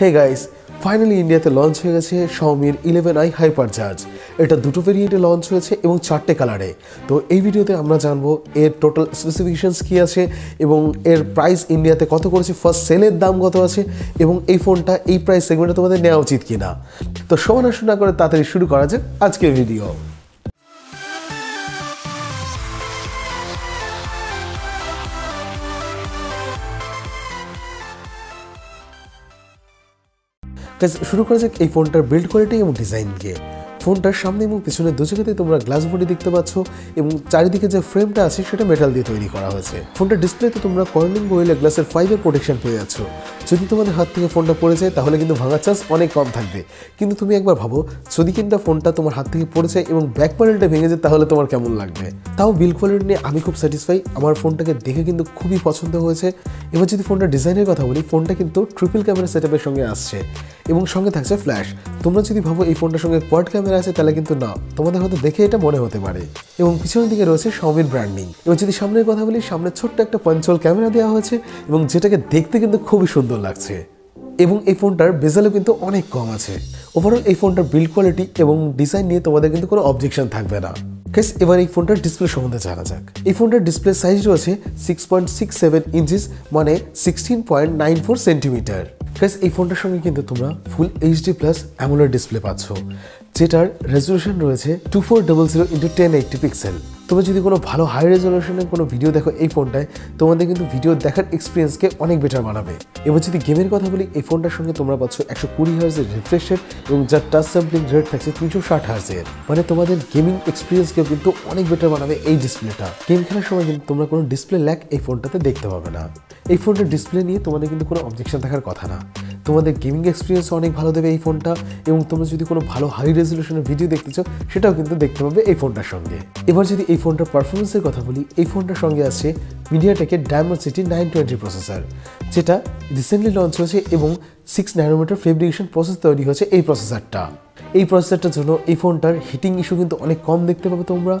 Hey guys, finally India te launch hoye geche Xiaomi 11i HyperCharge. Eta duto variant e launch hoyeche ebong charte color e. To ei video te amra janbo er total specifications ki ache ebong er price India te koto koreche first sale er dam koto ache ebong ei phone ta ei price segment e tomader neowa uchit kina. To shomoy nosto na kore tatari shuru kora jak ajker video. Guys, shuru kora jak ei phone tar build quality ebong design ke. Phone tar samne ebong pichone dui jaygatei tumra glass body dekhte paccho ebong charidike je frame ta ache seta metal diye toiri kora hoyeche. Phone tar display te tumra corning gorilla glass er fiber protection পেয়ে যাচ্ছো। যদি তোমাদের হাত থেকে ফোনটা পড়ে যায় তাহলে কিন্তু ভাঙার চান্স অনেক কম থাকবে। কিন্তু তুমি একবার ভাবো যদি কিনা ফোনটা তোমার হাত থেকে পড়ে যায় এবং ব্যাক প্যানেলটা ভেঙে যায় তাহলে তোমার কেমন লাগবে। তাও বিল্ড কোয়ালিটি নিয়ে আমি খুব স্যাটিসফাই। আমার ফোনটাকে দেখে কিন্তু খুবই পছন্দ হয়েছে। এবার যদি ফোনটা ডিজাইনের কথা বলি ফোনটা কিন্তু ট্রিপল ক্যামেরা সেটআপের সঙ্গে আসছে এবং সঙ্গে থাকছে ফ্ল্যাশ। তোমরা যদি ভাবো এই ফোনটার সঙ্গে কোয়াড ক্যামেরা আছে তাহলে কিন্তু না। তোমাদের হয়তো দেখে এটা মনে হতে পারে। এবং পিছনের দিকে রয়েছে Xiaomi ব্র্যান্ডিং। এবং যদি সামনের কথা বলি সামনে ছোট্ট একটা পঞ্চল ক্যামেরা দেয়া হয়েছে এবং যেটাকে দেখতে কিন্তু খুবই সুন্দর লাগছে এবং এই ফোনটার বেজেলও কিন্তু অনেক কম আছে। ওভারঅল এই ফোনটার বিল্ড কোয়ালিটি এবং ডিজাইন নিয়ে তোমাদের কিন্তু কোনো অবজেকশন থাকবে না। গাইস এবার এই ফোনটার ডিসপ্লে সম্বন্ধে জানা যাক। এই ফোনটার ডিসপ্লে সাইজ রয়েছে 6.67 ইঞ্চিস মানে 16.94 সেন্টিমিটার। গাইস এই ফোনটার সঙ্গে কিন্তু তোমরা ফুল HD+ AMOLED ডিসপ্লে পাচ্ছ যেটার রেজোলিউশন রয়েছে 2400x1080 পিক্সেল। তোমরা যদি কোনো ভালো হাই রেজোলিউশনের কোনো ভিডিও দেখো এই ফোনটায় তোমাদের কিন্তু ভিডিও দেখার এক্সপেরিয়েন্সকে অনেক বেটার বানাবে। এবার যদি গেমের কথা বলি এই ফোনটার সঙ্গে তোমরা পাচ্ছ 120Hz এর রিফ্রেশ রেট এবং যার টাচ স্যাম্পলিং রেট থাকছে 360Hz এর। মানে তোমাদের গেমিং এক্সপেরিয়েন্সকে কিন্তু অনেক বেটার বানাবে এই ডিসপ্লেটা। গেম খেলার সময় কিন্তু তোমরা কোনো ডিসপ্লে ল্যাগ এই ফোনটাতে দেখতে পাবে না। এই ফোনটার ডিসপ্লে নিয়ে তোমাদের কিন্তু কোনো অবজেকশন থাকার কথা না। তোমাদের গেমিং এক্সপেরিয়েন্স অনেক ভালো দেবে এই ফোনটা এবং তোমরা যদি কোনো ভালো হাই রেজোলিউশনের ভিডিও দেখতে চাও সেটাও কিন্তু দেখতে পাবে এই ফোনটার সঙ্গে। এবার যদি এই ফোনটার পারফরমেন্সের কথা বলি এই ফোনটার সঙ্গে আছে MediaTek Dimensity 920 প্রসেসর যেটা রিসেন্টলি লঞ্চ হয়েছে এবং 6 nanometer ফেব্রিকেশন প্রসেস তৈরি হয়েছে এই প্রসেসরটা। এই প্রসেসরটার জন্য এই ফোনটার হিটিং ইস্যু কিন্তু অনেক কম দেখতে পাবে তোমরা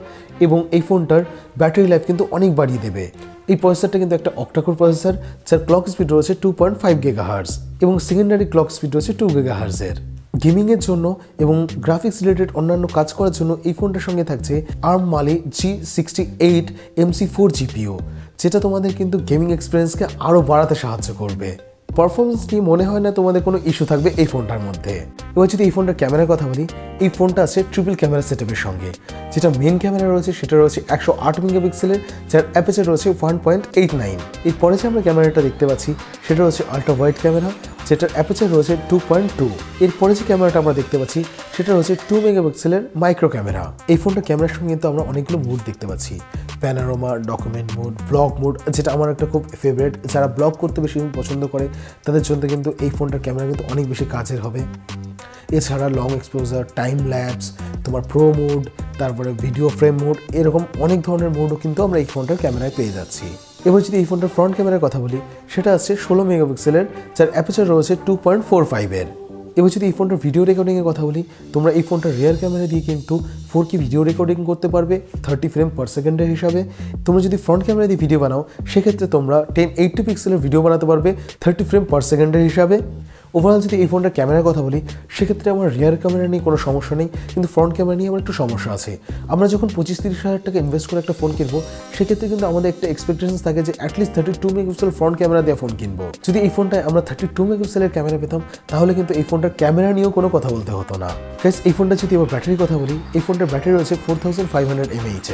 এবং এই ফোনটার ব্যাটারি লাইফ কিন্তু অনেক বাড়িয়ে দেবে। এই প্রসেসরটা কিন্তু একটা অক্টাকোর প্রসেসর যার ক্লক স্পিড রয়েছে 2.5 GHz এবং সেকেন্ডারি ক্লক স্পিড রয়েছে 2 GHz এর। গেমিংয়ের জন্য এবং গ্রাফিক্স রিলেটেড অন্যান্য কাজ করার জন্য এই ফোনটার সঙ্গে থাকছে ARM Mali G68 MC4 GPU যেটা তোমাদের কিন্তু গেমিং এক্সপিরিয়েন্সকে আরও বাড়াতে সাহায্য করবে। পারফরমেন্স নিয়ে মনে হয় না তোমাদের কোনো ইস্যু থাকবে এই ফোনটার মধ্যে। এবার যদি এই ফোনটার ক্যামেরার কথা বলি এই ফোনটা আছে ট্রিপল ক্যামেরা সেটআপের সঙ্গে যেটা মেন ক্যামেরা রয়েছে সেটা রয়েছে 108 মেগাপিক্সেলের যার অ্যাপারচার রয়েছে 1.89। এরপরে যে আমরা ক্যামেরাটা দেখতে পাচ্ছি সেটা রয়েছে আল্ট্রা ওয়াইড ক্যামেরা যেটার অ্যাপারচার রয়েছে 2.2। এরপরে যে ক্যামেরাটা আমরা দেখতে পাচ্ছি সেটা রয়েছে 2 মেগাপিক্সেলের মাইক্রো ক্যামেরা। এই ফোনটা ক্যামেরার সঙ্গে কিন্তু আমরা অনেকগুলো মুড দেখতে পাচ্ছি panorama document mode vlog mode যেটা আমার একটা খুব ফেভারিট। যারা ব্লগ করতে বেশি পছন্দ করে তাদের জন্য কিন্তু এই ফোনটার ক্যামেরা কিন্তু অনেক বেশি কাজের হবে। এছাড়া লং এক্সপোজার টাইম ল্যাপস তোমার প্রো মুড তারপরে ভিডিও ফ্রেম মুড এরকম অনেক ধরনের মুডও কিন্তু আমরা এই ফোনটার ক্যামেরায় পেয়ে যাচ্ছি। এবার যদি এই ফোনটার ফ্রন্ট ক্যামেরার কথা বলি সেটা আছে 16 মেগাপিক্সেলের যার অ্যাপারচার রয়েছে 2.45 এর। এবার যদি এই ফোনটার ভিডিও রেকর্ডিংয়ের কথা বলি তোমরা এই ফোনটার রিয়ার ক্যামেরা দিয়ে কিন্তু 4K ভিডিও রেকর্ডিং করতে পারবে 30 ফ্রেম per সেকেন্ডের হিসাবে। তোমরা যদি ফ্রন্ট ক্যামেরা দিয়ে ভিডিও বানাও সেক্ষেত্রে তোমরা 1080 পিক্সেলের ভিডিও বানাতে পারবে 30 ফ্রেম per সেকেন্ডের হিসাবে। ওভারঅল যদি এই ফোনটার ক্যামেরার কথা বলি সেক্ষেত্রে আমার রিয়ার ক্যামেরা নিয়ে কোনো সমস্যা নেই কিন্তু ফ্রন্ট ক্যামেরা নিয়ে আমার একটু সমস্যা আছে। আমরা যখন 25-30 হাজার টাকা ইনভেস্ট করে একটা ফোন কিনবো সেক্ষেত্রে কিন্তু আমাদের একটা এক্সপেকটেশন থাকে যে অ্যাটলিস্ট 32 মেগাপিক্সেল ফ্রন্ট ক্যামেরা দিয়ে ফোন কিনবো। যদি এই ফোনটায় আমরা 32 মেগাপিক্সেলের ক্যামেরা পেতাম তাহলে কিন্তু এই ফোনটার ক্যামেরা নিয়েও কোনো কথা বলতে হতো না। গাইস এই ফোনটা যদি এবার ব্যাটারির কথা বলি এই ফোনটার ব্যাটারি রয়েছে 4500 mAh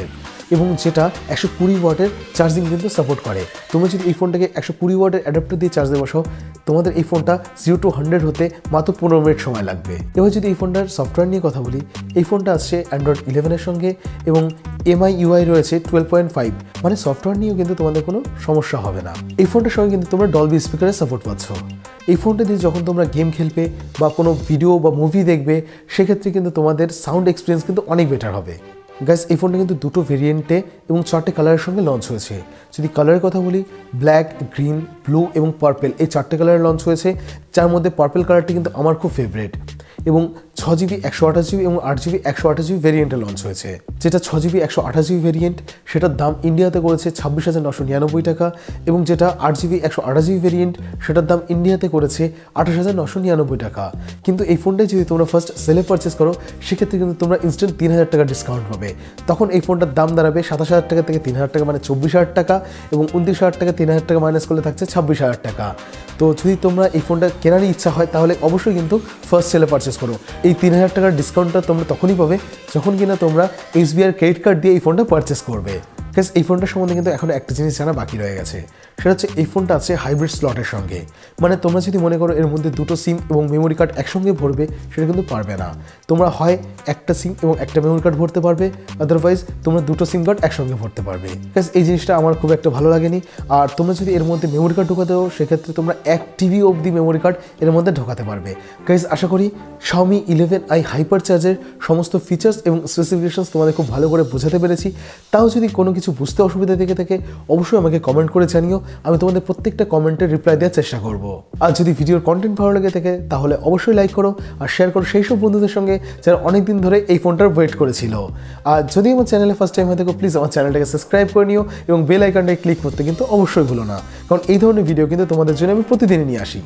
এর এবং যেটা 120 ওয়াটের চার্জিং কিন্তু সাপোর্ট করে। তোমরা যদি এই ফোনটাকে 120 ওয়াটের অ্যাডাপ্টার দিয়ে চার্জে বসাও তোমাদের এই ফোনটা 0-100 হতে মাত্র 15 মিনিট সময় লাগবে। এবার যদি এই ফোনটার সফটওয়্যার নিয়ে কথা বলি এই ফোনটা আসছে Android 11 এর সঙ্গে এবং MI UI রয়েছে 12.5 মানে সফটওয়্যার নিয়েও কিন্তু তোমাদের কোনো সমস্যা হবে না। এই ফোনটার সঙ্গে কিন্তু তোমরা ডলবি স্পিকারের সাপোর্ট পাচ্ছ। এই ফোনটা দিয়ে যখন তোমরা গেম খেলবে বা কোনো ভিডিও বা মুভি দেখবে সেক্ষেত্রে কিন্তু তোমাদের সাউন্ড এক্সপিরিয়েন্স কিন্তু অনেক বেটার হবে। গাইস এই ফোনটা কিন্তু দুটো ভেরিয়েন্টে এবং 4টে কালারের সঙ্গে লঞ্চ হয়েছে। যদি কালারের কথা বলি ব্ল্যাক গ্রিন ব্লু এবং পার্পেল এই 4টে কালারে লঞ্চ হয়েছে যার মধ্যে পার্পেল কালারটি কিন্তু আমার খুব ফেভারিট এবং 6GB 128GB এবং 8GB 128GB ভেরিয়েন্টে লঞ্চ হয়েছে। যেটা 6GB 128GB ভেরিয়েন্ট সেটার দাম ইন্ডিয়াতে করেছে 26,999 টাকা এবং যেটা 8GB 128GB ভেরিয়েন্ট সেটার দাম ইন্ডিয়াতে করেছে 28,999 টাকা। কিন্তু এই ফোনটা যদি তোমরা ফার্স্ট সেলে পারচেস করো সেক্ষেত্রে কিন্তু তোমরা ইনস্ট্যান্ট 3,000 টাকা ডিসকাউন্ট পাবে। তখন এই ফোনটার দাম দাঁড়াবে 27,000 টাকা থেকে 3,000 টাকা মানে 24,000 টাকা এবং 29,000 টাকা 3,000 টাকা মাইনাস করলে থাকছে 26,000 টাকা। তো যদি তোমরা এই ফোনটা কেনারই ইচ্ছা হয় তাহলে অবশ্যই কিন্তু ফার্স্ট সেলে পারচেস করো। এই 3,000 টাকার ডিসকাউন্টটা তোমরা তখনই পাবে যখন কিনা তোমরা SBI ক্রেডিট কার্ড দিয়ে এই ফোনটা পারচেস করবে। কারণ এই ফোনটার সম্বন্ধে কিন্তু এখন একটা জিনিস জানা বাকি রয়ে গেছে, সেটা হচ্ছে এই ফোনটা আছে হাইব্রিড স্লটের সঙ্গে। মানে তোমরা যদি মনে করো এর মধ্যে দুটো সিম এবং মেমোরি কার্ড একসঙ্গে ভরবে সেটা কিন্তু পারবে না। তোমরা হয় একটা সিম এবং একটা মেমোরি কার্ড ভরতে পারবে, আদারওয়াইজ তোমরা দুটো সিম কার্ড একসঙ্গে ভরতে পারবে। কারণ এই জিনিসটা আমার খুব একটা ভালো লাগেনি। আর তোমরা যদি এর মধ্যে মেমোরি কার্ড ঢোকাতে হো সেক্ষেত্রে তোমরা 1 TB অবধি মেমোরি কার্ড এর মধ্যে ঢোকাতে পারবে। কারণ আশা করি Xiaomi 11i HyperCharge সমস্ত ফিচার্স এবং স্পেসিফিকেশনস তোমাদের খুব ভালো করে বোঝাতে পেরেছি। তাও যদি কোনো কিছু বুঝতে অসুবিধা থেকে থাকে অবশ্যই আমাকে কমেন্ট করে জানিও, আমি তোমাদের প্রত্যেকটা কমেন্টের রিপ্লাই দেওয়ার চেষ্টা করব। আর যদি ভিডিওর কন্টেন্ট ভালো লেগে থাকে তাহলে অবশ্যই লাইক করো আর শেয়ার করো সেই সব বন্ধুদের সঙ্গে যারা অনেকদিন ধরে এই ফোনটার ওয়েট করেছিল। আর যদি আমার চ্যানেলে ফার্স্ট টাইম হয়ে থাকো প্লিজ আমার চ্যানেলটাকে সাবস্ক্রাইব করে নিও এবং বেল আইকনটাকে ক্লিক করতে কিন্তু অবশ্যই ভুলো না, কারণ এই ধরনের ভিডিও কিন্তু তোমাদের জন্য আমি প্রতিদিনই নিয়ে আসি।